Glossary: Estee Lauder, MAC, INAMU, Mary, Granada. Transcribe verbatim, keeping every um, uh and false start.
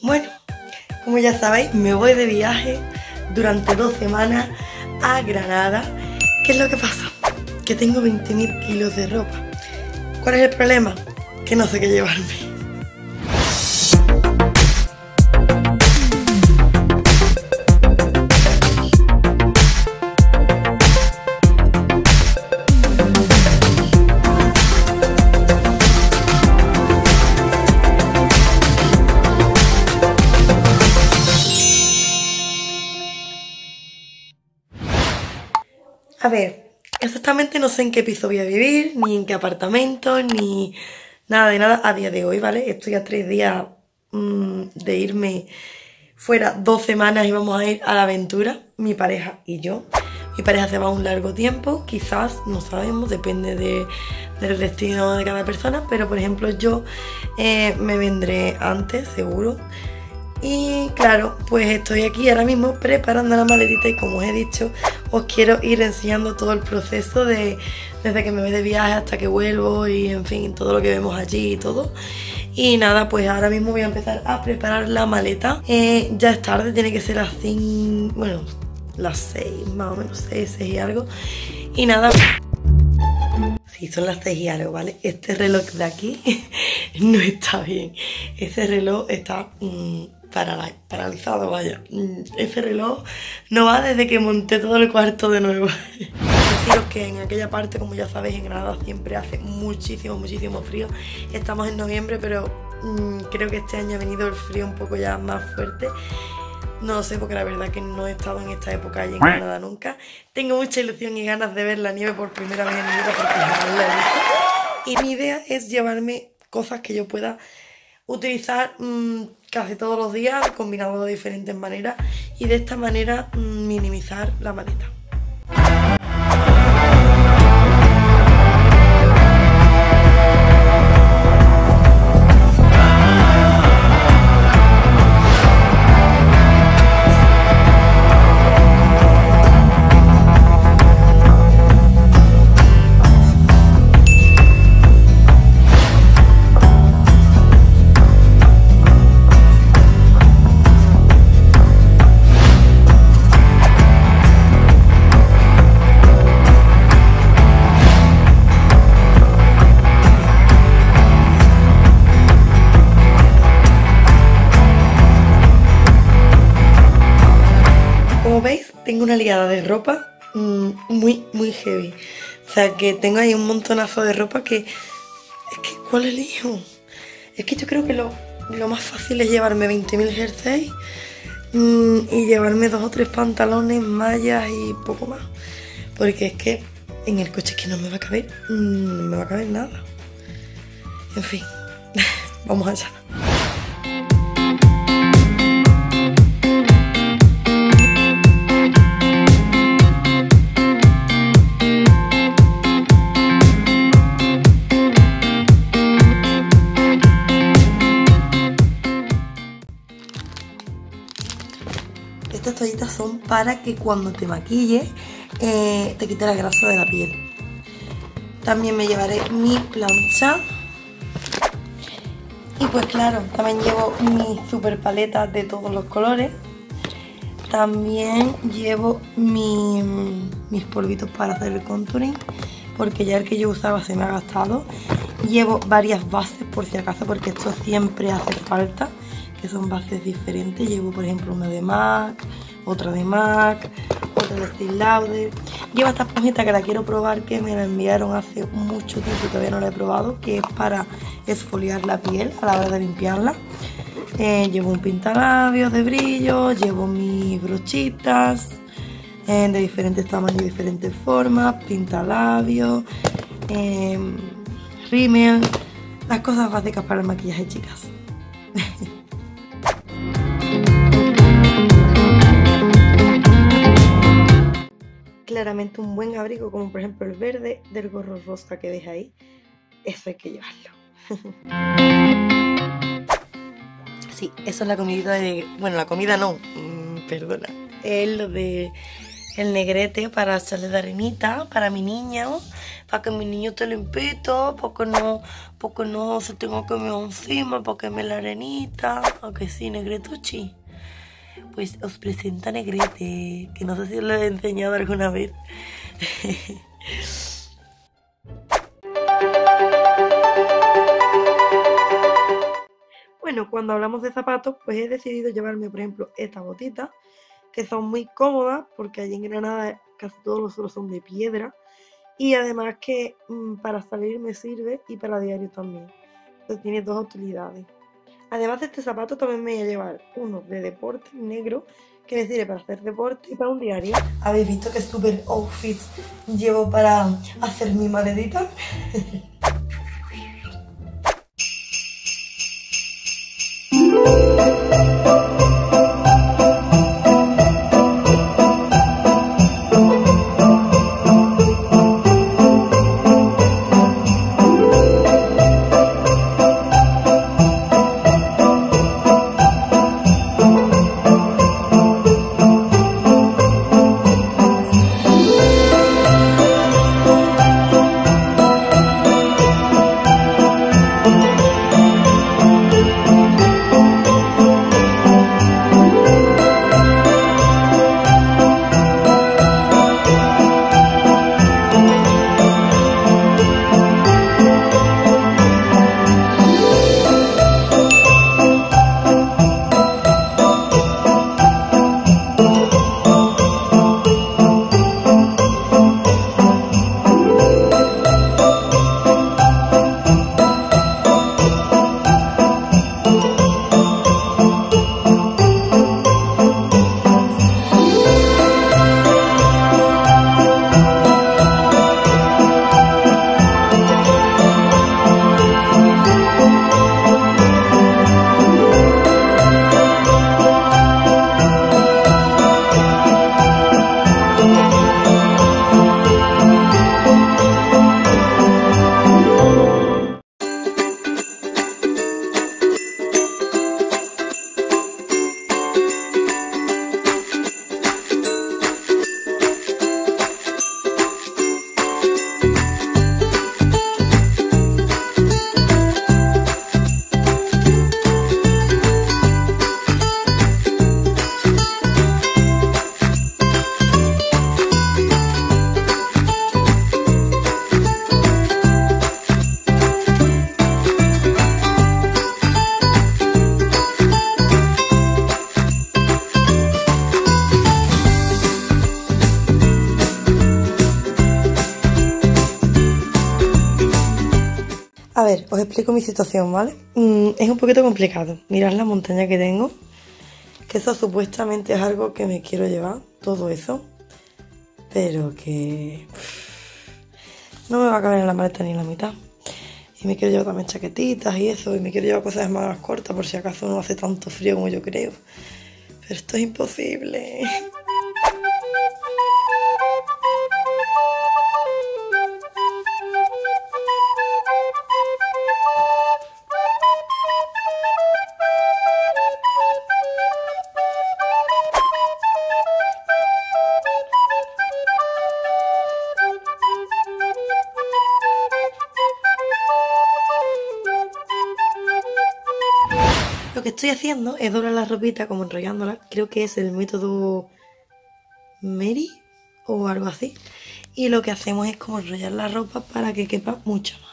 Bueno, como ya sabéis, me voy de viaje durante dos semanas a Granada. ¿Qué es lo que pasa? Que tengo veinte mil kilos de ropa. ¿Cuál es el problema? Que no sé qué llevarme. A ver, exactamente no sé en qué piso voy a vivir, ni en qué apartamento, ni nada de nada a día de hoy, ¿vale? Estoy a tres días mmm, de irme fuera dos semanas y vamos a ir a la aventura, mi pareja y yo. Mi pareja se va un largo tiempo, quizás, no sabemos, depende de, del destino de cada persona, pero por ejemplo yo eh, me vendré antes, seguro. Y claro, pues estoy aquí ahora mismo preparando la maletita y como os he dicho, os quiero ir enseñando todo el proceso de desde que me voy de viaje hasta que vuelvo y en fin, todo lo que vemos allí y todo. Y nada, pues ahora mismo voy a empezar a preparar la maleta. Eh, ya es tarde, tiene que ser las cinco, bueno, las seis más o menos, seis, seis y algo. Y nada... Sí, son las seis y algo, ¿vale? Este reloj de aquí no está bien. Ese reloj está... Mmm, paralizado, vaya. Ese reloj no va desde que monté todo el cuarto de nuevo. Deciros que en aquella parte, como ya sabéis, en Granada siempre hace muchísimo, muchísimo frío. Estamos en noviembre, pero mmm, creo que este año ha venido el frío un poco ya más fuerte. No lo sé porque la verdad que no he estado en esta época allí en Granada nunca. Tengo mucha ilusión y ganas de ver la nieve por primera vez en mi vida porque no la he visto. Y mi idea es llevarme cosas que yo pueda utilizar mmm, casi todos los días, combinado de diferentes maneras y de esta manera mmm, minimizar la maleta. Tengo una liada de ropa mmm, muy, muy heavy. O sea, que tengo ahí un montonazo de ropa que... Es que, ¿cuál elijo? Es que yo creo que lo, lo más fácil es llevarme veinte mil jerseys mmm, y llevarme dos o tres pantalones, mallas y poco más. Porque es que en el coche es que no me va a caber, mmm, no me va a caber nada. En fin, vamos allá. Estas toallitas son para que cuando te maquilles eh, te quite la grasa de la piel. También me llevaré mi plancha. Y pues claro, también llevo mi super paleta de todos los colores. También llevo mi, mis polvitos para hacer el contouring, porque ya el que yo usaba se me ha gastado. Llevo varias bases por si acaso, porque esto siempre hace falta, que son bases diferentes. Llevo por ejemplo una de MAC, otra de MAC, otra de Estee Lauder. Llevo esta esponjita que la quiero probar, que me la enviaron hace mucho tiempo y todavía no la he probado, que es para exfoliar la piel a la hora de limpiarla. Eh, llevo un pintalabios de brillo, llevo mis brochitas eh, de diferentes tamaños y diferentes formas, pintalabios, eh, rímel, las cosas básicas para el maquillaje, chicas. Claramente un buen abrigo, como por ejemplo el verde del gorro rosa que deja ahí, eso hay que llevarlo. Sí, eso es la comida de... bueno, la comida no, mmm, perdona, es lo de el negrete para hacerle de arenita para mi niña, para que mi niño esté limpito, porque no, porque no se tenga que mear encima, porque me la arenita, aunque sí, negretuchi. Pues os presenta negrete, que no sé si lo he enseñado alguna vez. Bueno, cuando hablamos de zapatos, pues he decidido llevarme, por ejemplo, estas botitas, que son muy cómodas, porque allí en Granada casi todos los suelos son de piedra, y además que mmm, para salir me sirve y para diario también. Entonces tiene dos utilidades. Además de este zapato también me voy a llevar uno de deporte negro, que me sirve para hacer deporte y para un diario. ¿Habéis visto qué super outfits llevo para hacer mi maletita? A ver, os explico mi situación, ¿vale? Mm, es un poquito complicado. Mirad la montaña que tengo, que eso supuestamente es algo que me quiero llevar, todo eso, pero que pff, no me va a caber en la maleta ni en la mitad. Y me quiero llevar también chaquetitas y eso, y me quiero llevar cosas más cortas por si acaso no hace tanto frío como yo creo. Pero esto es imposible. Lo que estoy haciendo es doblar la ropita, como enrollándola. Creo que es el método Mary o algo así. Y lo que hacemos es como enrollar la ropa para que quepa mucho más.